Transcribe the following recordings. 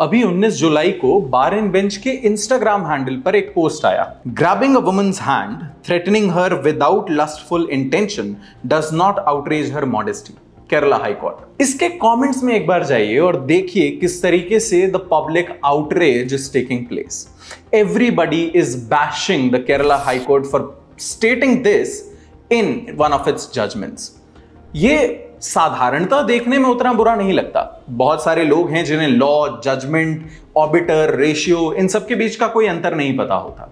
अभी 19 जुलाई को बार एंड बेंच के इंस्टाग्राम हैंडल पर एक पोस्ट आया, grabbing a woman's hand threatening her without lustful intention does not outrage her modesty, Kerala high court. इसके कमेंट्स में एक बार जाइए और देखिए किस तरीके से the public outrage is taking place. Everybody is bashing the Kerala high court for stating this in one of its judgments. ये साधारणता देखने में उतना बुरा नहीं लगता। बहुत सारे लोग हैं जिन्हें लॉ, जजमेंट, ऑर्बिटर, रेशियो, इन सब के बीच का कोई अंतर नहीं पता होता।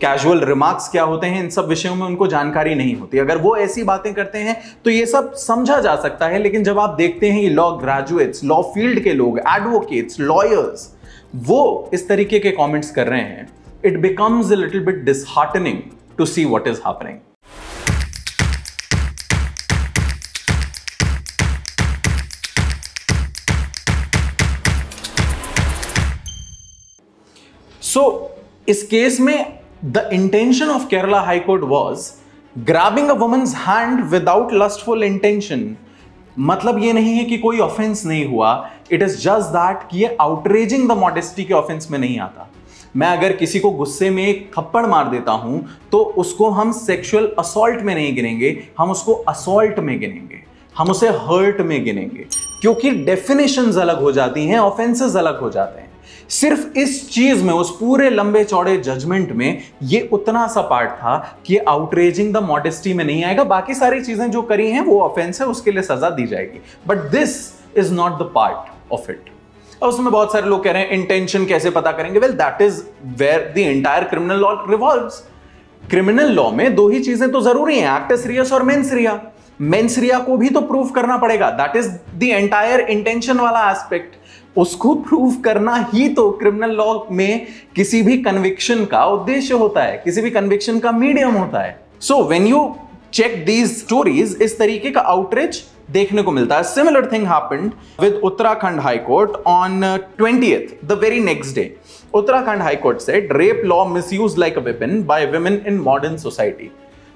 कैजुअल रिमार्क्स क्या होते हैं, इन सब विषयों में उनको जानकारी नहीं होती। अगर वो ऐसी बातें करते हैं तो ये सब समझा जा सकता है, लेकिन जब आप देखते हैं ये लॉ ग्रेजुएट्स, लॉ फील्ड के लोग, एडवोकेट्स, लॉयर्स, वो इस तरीके के कॉमेंट्स कर रहे हैं, it becomes a little bit disheartening to see what is happening. इस केस में the intention of Kerala high court was grabbing a woman's hand without lustful intention. मतलब ये नहीं है कि कोई ऑफेंस नहीं हुआ, इट इज जस्ट दैट कि ये आउटरेजिंग द मॉडेस्टी के ऑफेंस में नहीं आता। मैं अगर किसी को गुस्से में एक थप्पड़ मार देता हूं तो उसको हम सेक्सुअल असॉल्ट में नहीं गिनेंगे, हम उसको असॉल्ट में गिनेंगे, हम उसे हर्ट में गिनेंगे, क्योंकि डेफिनेशंस अलग हो जाती हैं, ऑफेंसेस अलग हो जाते हैं। सिर्फ इस चीज में, उस पूरे लंबे चौड़े जजमेंट में ये उतना सा पार्ट था कि आउटरेजिंग द मॉडेस्टी में नहीं आएगा। बाकी सारी चीजें जो करी हैं वो ऑफेंस है, उसके लिए सजा दी जाएगी, but this is not the part of it. और उसमें बहुत सारे लोग कह रहे हैं इंटेंशन कैसे पता करेंगे। Well, that is where the entire criminal law revolves. Criminal law में दो ही चीजें तो जरूरी हैं, एक्टस रियस और मेंस रिया। मेंस रिया को भी तो प्रूव करना पड़ेगा, that is the entire intention वाला एस्पेक्ट। उसको प्रूव करना ही तो क्रिमिनल लॉ में किसी भी कन्विक्शन का उद्देश्य होता है, किसी भी कन्विक्शन का मीडियम होता है। So when you check these stories, इस तरीके का आउटरीच देखने को मिलता है। Similar thing happened with Uttarakhand high court on 20th, the very next day. Uttarakhand high court said rape law misuse like a weapon by women in modern society.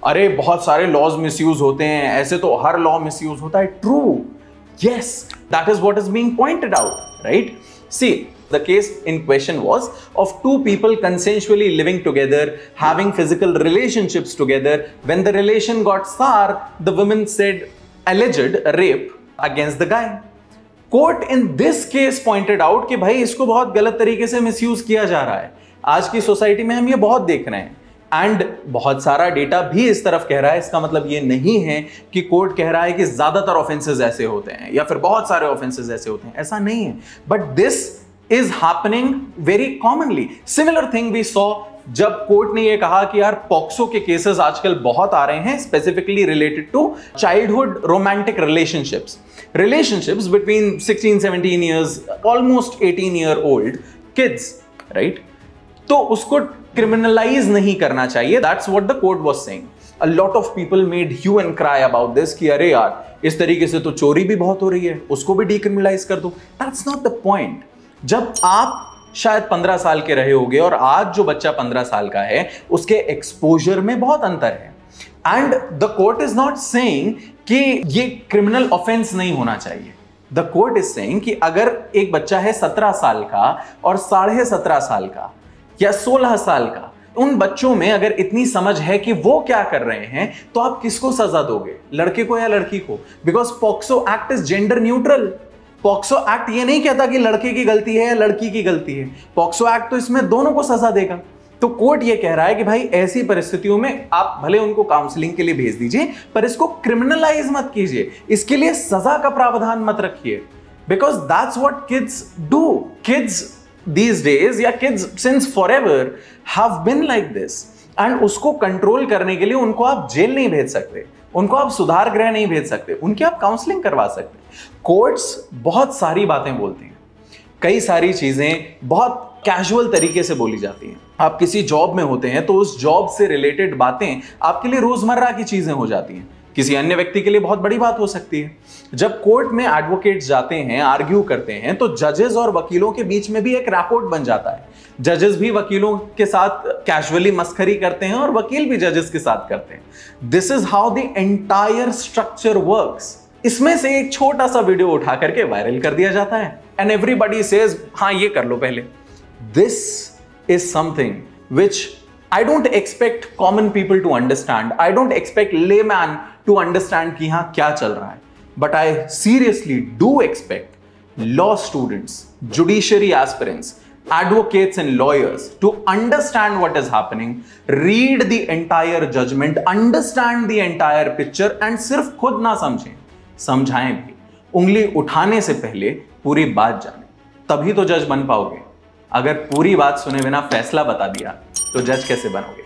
अरे बहुत सारे लॉज मिसयूज होते हैं, ऐसे तो हर लॉ मिसयूज होता है। True, yes, that is what is being pointed out. Right? See, the case in question was of two people consensually living together, having physical relationships together. When the relation got sour, the woman said alleged rape against the guy. Court in this case pointed out कि भाई इसको बहुत गलत तरीके से misuse किया जा रहा है। आज की society में हम ये बहुत देख रहे हैं। एंड बहुत सारा डेटा भी इस तरफ कह रहा है। इसका मतलब ये नहीं है कि कोर्ट कह रहा है कि ज्यादातर ऑफेंसेस ऐसे होते हैं या फिर बहुत सारे ऑफेंसेस ऐसे होते हैं, ऐसा नहीं है। But this is happening very commonly. Similar thing we saw जब कोर्ट ने ये कहा कि यार पॉक्सो के केसेस आजकल बहुत आ रहे हैं, specifically related to childhood romantic relationships between 16-17 years, almost 18 year old kids, right. तो उसको क्रिमिनलाइज नहीं करना चाहिए, that's what the court was saying. A lot of people made hue and cry about this कि अरे यार इस तरीके से तो चोरी भी बहुत हो रही है, उसको भी डीक्रिमिनलाइज कर दो। That's not the point. जब आप शायद 15 साल के रहे होगे और आज जो बच्चा 15 साल का है, उसके एक्सपोजर में बहुत अंतर है। And the court is not saying कि ये क्रिमिनल ऑफेंस नहीं होना चाहिए। द कोर्ट इज सेइंग कि अगर एक बच्चा है 17 साल का और 17.5 साल का या 16 साल का, उन बच्चों में अगर इतनी समझ है कि वो क्या कर रहे हैं, तो आप किसको सजा दोगे, लड़के को या लड़की को? Because POCSO act is gender neutral. POCSO act ये नहीं कहता कि लड़के की गलती है या लड़की की गलती है। पॉक्सो एक्ट तो इसमें दोनों को सजा देगा। तो कोर्ट ये कह रहा है कि भाई ऐसी परिस्थितियों में आप भले उनको काउंसलिंग के लिए भेज दीजिए, पर इसको क्रिमिनलाइज मत कीजिए, इसके लिए सजा का प्रावधान मत रखिए। Because that's what kids do. Kids These days, या kids since forever have been like this, and उसको कंट्रोल करने के लिए उनको आप जेल नहीं भेज सकते, उनको आप सुधार गृह नहीं भेज सकते, उनकी आप काउंसलिंग करवा सकते। कोर्ट्स बहुत सारी बातें बोलते हैं, कई सारी चीजें बहुत कैजुअल तरीके से बोली जाती हैं। आप किसी जॉब में होते हैं तो उस जॉब से रिलेटेड बातें आपके लिए रोजमर्रा की चीजें हो जाती हैं, किसी अन्य व्यक्ति के लिए बहुत बड़ी बात हो सकती है। जब कोर्ट में एडवोकेट्स जाते हैं, आर्ग्यू करते हैं, तो जजेस और वकीलों के बीच में भी एक रैपोर्ट बन जाता है। जजेस भी वकीलों के साथ कैजुअली मस्खरी करते हैं और वकील भी जजेस के साथ करते हैं। This is how the entire structure works. इसमें से एक छोटा सा वीडियो उठा करके वायरल कर दिया जाता है एंड एवरीबॉडी सेज हाँ ये कर लो पहले। This is something which I don't expect common people to understand, I don't expect layman to understand कि हाँ क्या चल रहा है, but I seriously do expect law students, judiciary aspirants, advocates and lawyers to understand what is happening, read the entire judgment, understand the entire picture and सिर्फ खुद ना समझें, समझाएं भी। उंगली उठाने से पहले पूरी बात जानें, तभी तो जज बन पाओगे। अगर पूरी बात सुने बिना फैसला बता दिया तो जज कैसे बनोगे?